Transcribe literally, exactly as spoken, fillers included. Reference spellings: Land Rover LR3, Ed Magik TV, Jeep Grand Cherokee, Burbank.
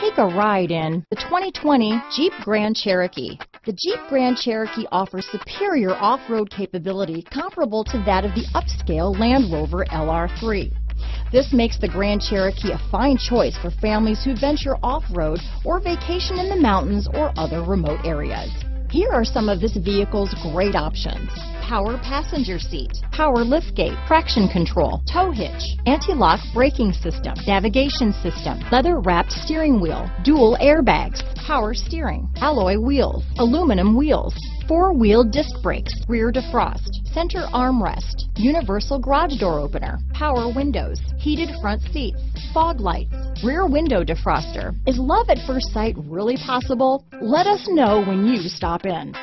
Take a ride in the twenty twenty Jeep Grand Cherokee. The Jeep Grand Cherokee offers superior off-road capability comparable to that of the upscale Land Rover L R three. This makes the Grand Cherokee a fine choice for families who venture off-road or vacation in the mountains or other remote areas. Here are some of this vehicle's great options: power passenger seat, power liftgate, traction control, tow hitch, anti-lock braking system, navigation system, leather-wrapped steering wheel, dual airbags, power steering, alloy wheels, aluminum wheels, four-wheel disc brakes, rear defrost, center armrest, universal garage door opener, power windows, heated front seats, fog lights, rear window defroster. Is love at first sight really possible? Let us know when you stop in.